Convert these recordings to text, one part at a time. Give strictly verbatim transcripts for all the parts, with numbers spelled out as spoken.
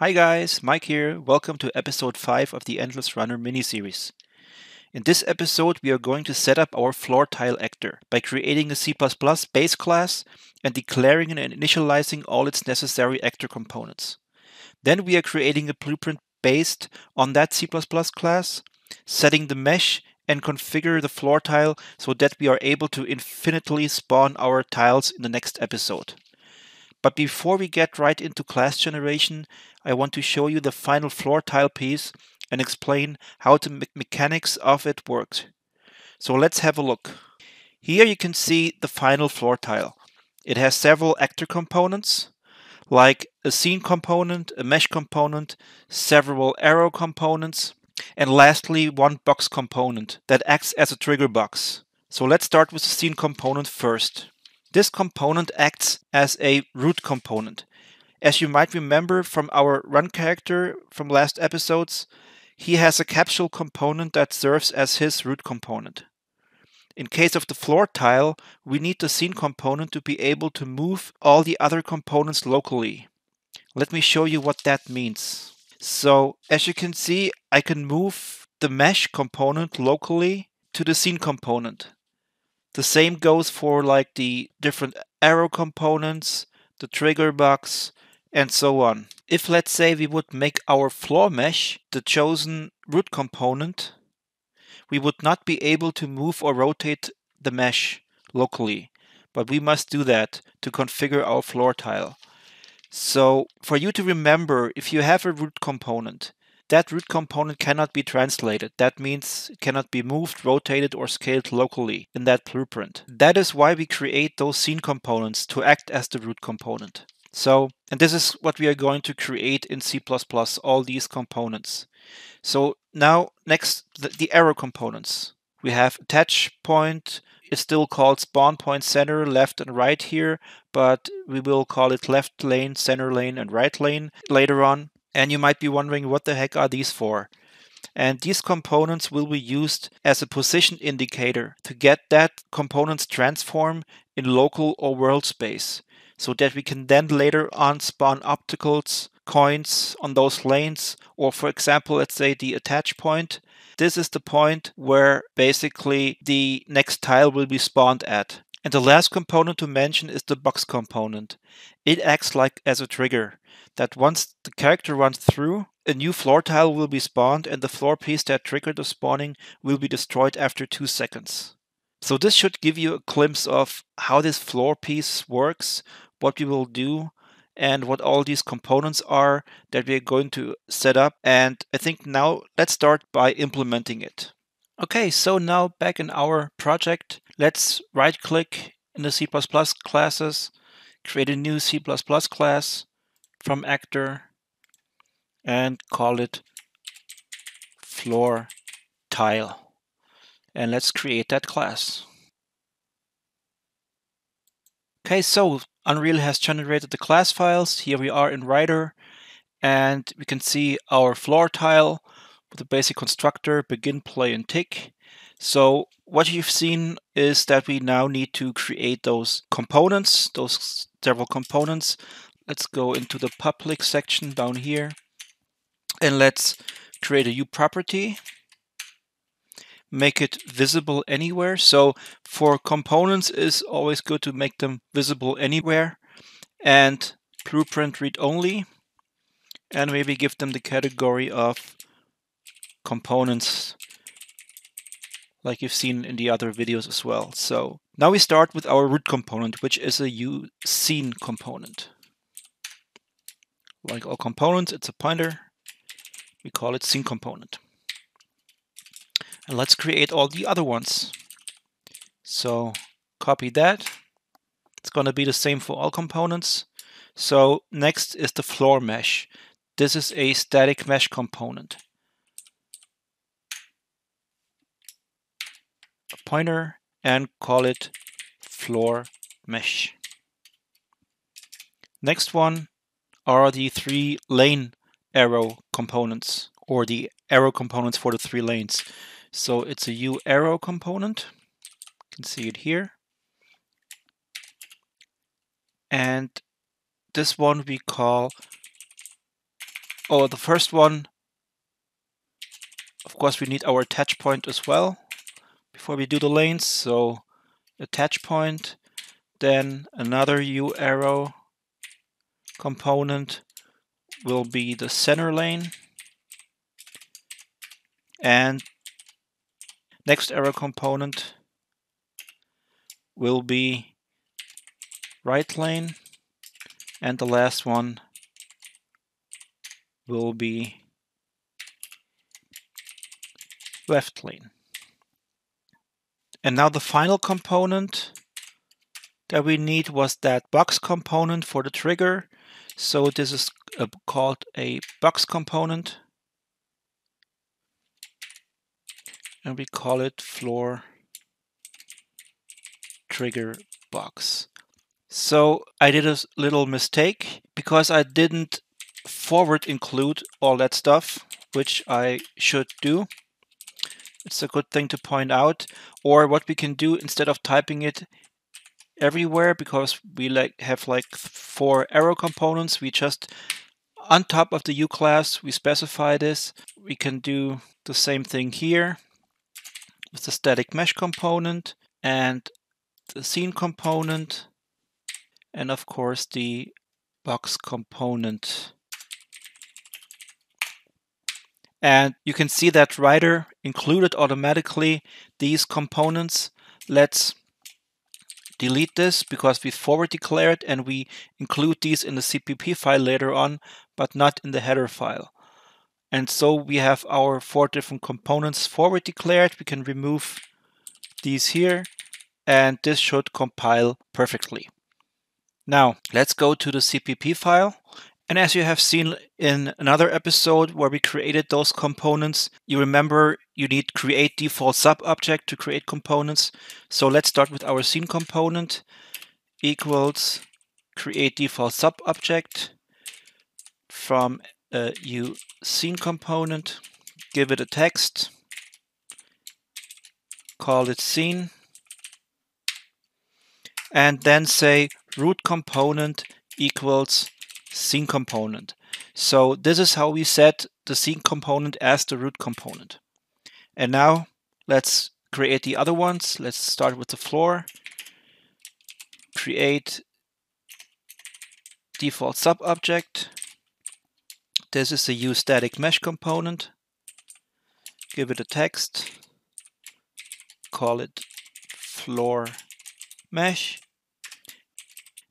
Hi guys, Mike here. Welcome to episode five of the Endless Runner mini-series. In this episode we are going to set up our FloorTile actor by creating a C plus plus base class and declaring and initializing all its necessary actor components. Then we are creating a blueprint based on that C plus plus class, setting the mesh and configure the FloorTile so that we are able to infinitely spawn our tiles in the next episode. But before we get right into class generation, I want to show you the final FloorTile piece and explain how the me mechanics of it worked. So let's have a look. Here you can see the final FloorTile. It has several actor components, like a scene component, a mesh component, several arrow components, and lastly one box component that acts as a trigger box. So let's start with the scene component first. This component acts as a root component. As you might remember from our run character from last episodes, he has a capsule component that serves as his root component. In case of the FloorTile, we need the scene component to be able to move all the other components locally. Let me show you what that means. So, as you can see, I can move the mesh component locally to the scene component. The same goes for like the different arrow components, the trigger box, and so on. If let's say we would make our floor mesh the chosen root component, we would not be able to move or rotate the mesh locally, but we must do that to configure our FloorTile. So for you to remember, if you have a root component, that root component cannot be translated. That means it cannot be moved, rotated, or scaled locally in that blueprint. That is why we create those scene components to act as the root component. So, and this is what we are going to create in C plus plus, all these components. So now next, the, the arrow components. We have attach point, it's still called spawn point center, left and right here, but we will call it left lane, center lane, and right lane later on. And you might be wondering, what the heck are these for? And these components will be used as a position indicator to get that component's transform in local or world space, so that we can then later on spawn obstacles, coins on those lanes, or for example, let's say the attach point. This is the point where basically the next tile will be spawned at. And the last component to mention is the box component. It acts like as a trigger, that once the character runs through, a new floor tile will be spawned and the floor piece that triggered the spawning will be destroyed after two seconds. So this should give you a glimpse of how this floor piece works, what we will do, and what all these components are that we are going to set up. And I think now let's start by implementing it. Okay, so now back in our project, let's right-click in the C plus plus classes, create a new C plus plus class from actor, and call it FloorTile. And let's create that class. Okay, so Unreal has generated the class files. Here we are in Rider, and we can see our FloorTile with the basic constructor, begin, play, and tick. So what you've seen is that we now need to create those components, those several components. Let's go into the public section down here and let's create a U property. Make it visible anywhere. So for components, it's always good to make them visible anywhere, and blueprint read only, and maybe give them the category of components, like you've seen in the other videos as well. So now we start with our root component, which is a UScene component. Like all components, it's a pointer. We call it scene component. And let's create all the other ones. So copy that. It's going to be the same for all components. So next is the floor mesh. This is a static mesh component. Pointer, and call it floor mesh. Next one are the three lane arrow components, or the arrow components for the three lanes. So it's a U arrow component. You can see it here. And this one we call or the first one, of course we need our attach point as well before we do the lanes. So attach point, then another U arrow component will be the center lane, and next arrow component will be right lane, and the last one will be left lane. And now the final component that we need was that box component for the trigger. So this is uh, called a box component, and we call it floor trigger box. So I did a little mistake because I didn't forward include all that stuff, which I should do. It's a good thing to point out. Or what we can do, instead of typing it everywhere, because we like have like four arrow components, we just on top of the U class we specify this. We can do the same thing here with the static mesh component and the scene component, and of course the box component. And you can see that Rider included automatically these components. Let's delete this because we forward declared, and we include these in the C P P file later on, but not in the header file. And so we have our four different components forward declared. We can remove these here, and this should compile perfectly. Now let's go to the C P P file. And as you have seen in another episode where we created those components, you remember you need create default subobject to create components. So let's start with our scene component equals create default subobject from a U scene component. Give it a text. Call it scene. And then say root component equals scene component. So this is how we set the scene component as the root component. And now let's create the other ones. Let's start with the floor. Create default subobject. This is the UStaticMesh component. Give it a text. Call it floor mesh.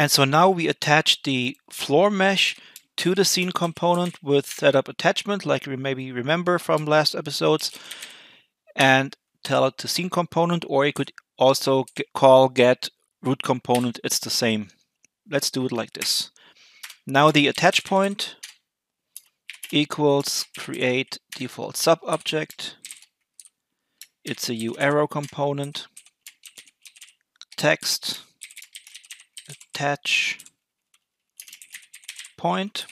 And so now we attach the floor mesh to the scene component with setup attachment, like we maybe remember from last episodes, and tell it to scene component, or you could also call get root component. It's the same. Let's do it like this. Now the attach point equals create default subobject. It's a U arrow component. Text. Attach point,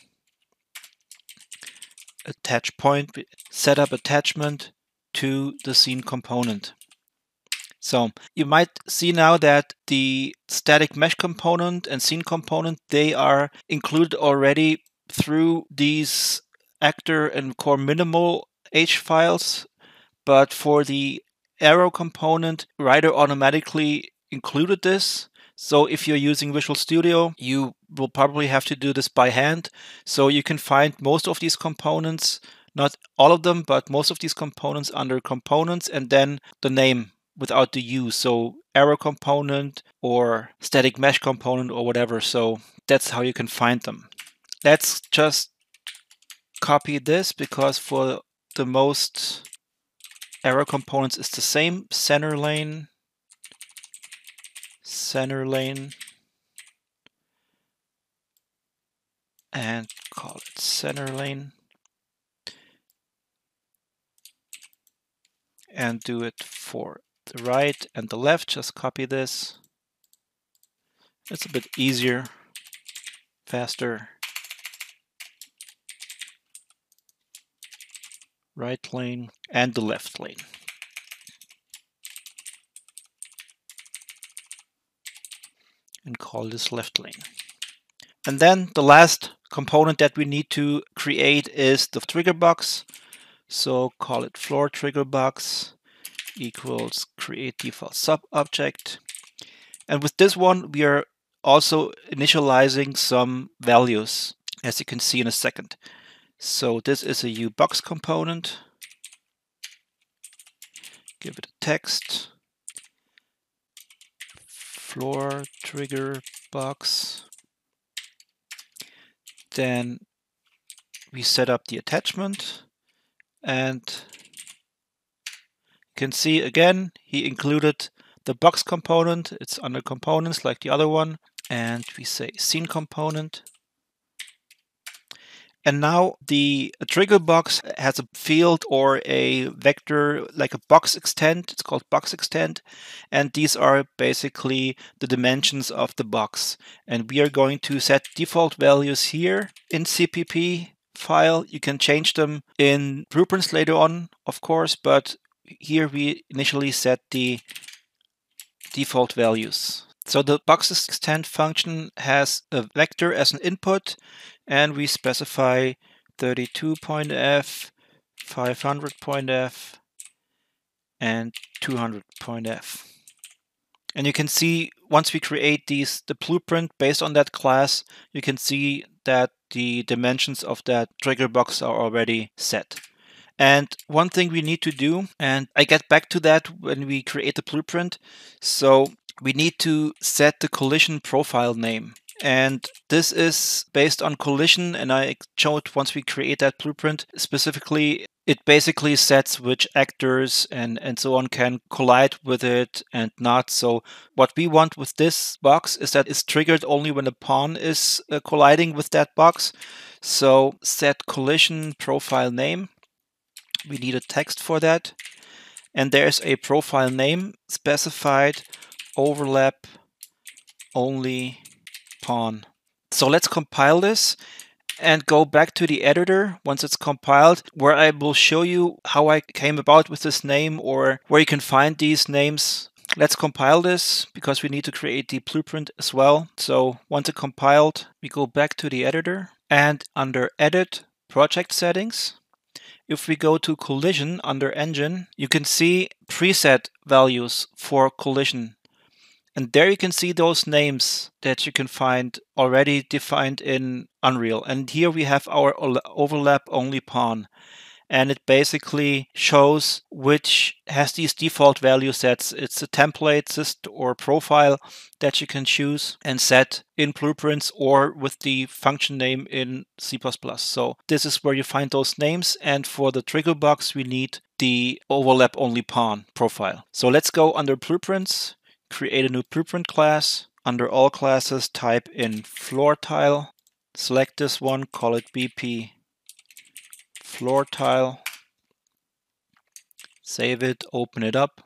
attach point, set up attachment to the scene component. So you might see now that the static mesh component and scene component, they are included already through these actor and core minimal H files, but for the arrow component, Rider automatically included this. So if you're using Visual Studio, you will probably have to do this by hand. So you can find most of these components, not all of them, but most of these components under components, and then the name without the U. So arrow component or static mesh component or whatever. So that's how you can find them. Let's just copy this because for the most arrow components it's the same. Center lane. Center lane, and call it center lane, and do it for the right and the left. Just copy this. It's a bit easier, faster. Right lane and the left lane. And call this left lane. And then the last component that we need to create is the trigger box. So call it floor trigger box equals create default sub object. And with this one, we are also initializing some values, as you can see in a second. So this is a UBox component. Give it a text. Floor trigger box. Then we set up the attachment, and you can see again, he included the box component. It's under components like the other one. And we say scene component. And now the trigger box has a field or a vector like a box extent. It's called box extent. And these are basically the dimensions of the box. And we are going to set default values here in C P P file. You can change them in blueprints later on, of course, but here we initially set the default values. So the BoxExtent function has a vector as an input, and we specify thirty-two point f, five hundred point f, and two hundred point f. And you can see once we create these, the blueprint based on that class, you can see that the dimensions of that trigger box are already set. And one thing we need to do, and I get back to that when we create the blueprint, so we need to set the collision profile name. And this is based on collision, and I showed once we create that blueprint specifically, it basically sets which actors and, and so on can collide with it and not. So what we want with this box is that it's triggered only when a pawn is uh, colliding with that box. So set collision profile name. We need a text for that. And there's a profile name specified overlap only pawn. So let's compile this and go back to the editor once it's compiled, where I will show you how I came about with this name or where you can find these names. Let's compile this because we need to create the blueprint as well. So once it's compiled, we go back to the editor and under edit project settings. If we go to collision under engine, you can see preset values for collision. And there you can see those names that you can find already defined in Unreal. And here we have our overlap only pawn. And it basically shows which has these default value sets. It's a template system or profile that you can choose and set in blueprints or with the function name in C plus plus. So this is where you find those names. And for the trigger box, we need the overlap only pawn profile. So let's go under blueprints, create a new blueprint class. Under all classes, type in FloorTile. Select this one, call it B P floor tile, save it, open it up.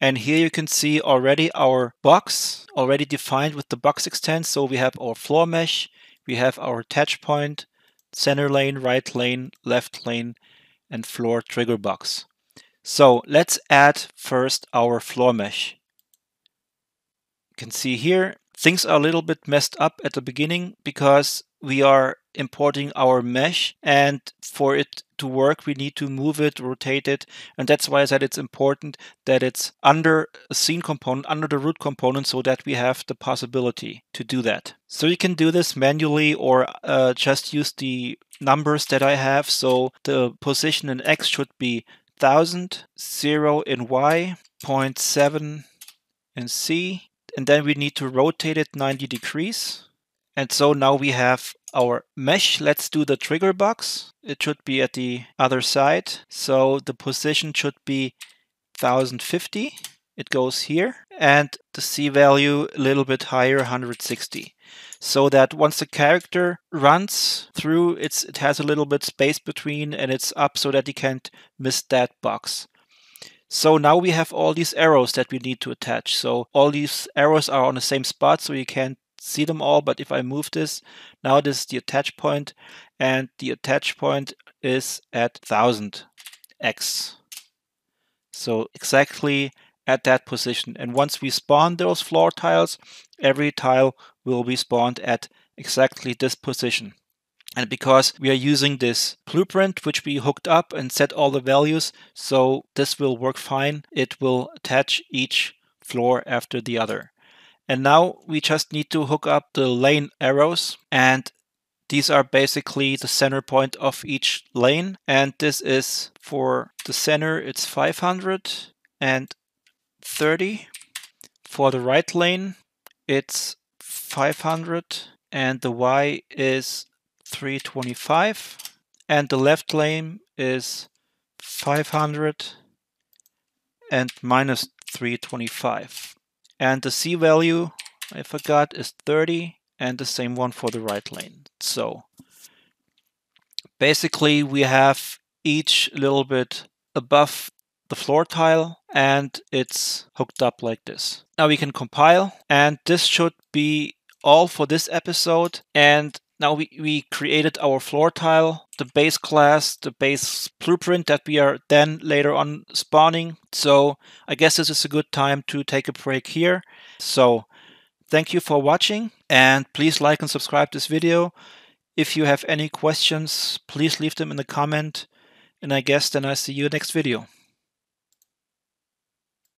And here you can see already our box, already defined with the box extent. So we have our floor mesh, we have our attach point, center lane, right lane, left lane, and floor trigger box. So let's add first our floor mesh. You can see here, things are a little bit messed up at the beginning because we are importing our mesh, and for it to work we need to move it, rotate it, and that's why I said it's important that it's under a scene component, under the root component, so that we have the possibility to do that. So you can do this manually or uh, just use the numbers that I have. So the position in X should be one thousand, zero in Y, zero point seven in C, and then we need to rotate it ninety degrees. And so now we have our mesh. Let's do the trigger box. It should be at the other side. So the position should be one thousand fifty. It goes here. And the C value a little bit higher, one hundred sixty. So that once the character runs through, it's, it has a little bit space between and it's up so that you can't miss that box. So now we have all these arrows that we need to attach. So all these arrows are on the same spot, so you can't see them all, but if I move this, now this is the attach point, and the attach point is at one thousand x. So exactly at that position. And once we spawn those floor tiles, every tile will be spawned at exactly this position. And because we are using this blueprint, which we hooked up and set all the values, so this will work fine. It will attach each floor after the other. And now we just need to hook up the lane arrows, and these are basically the center point of each lane. And this is for the center, it's five hundred and thirty. For the right lane, it's five hundred, and the Y is three twenty-five, and the left lane is five hundred and minus three twenty-five. And the C value, I forgot, is thirty, and the same one for the right lane. So basically we have each a little bit above the floor tile, and it's hooked up like this. Now we can compile, and this should be all for this episode. And now we, we created our floor tile, the base class, the base blueprint that we are then later on spawning. So I guess this is a good time to take a break here. So thank you for watching, and please like and subscribe this video. If you have any questions, please leave them in the comment. And I guess then I see you next video.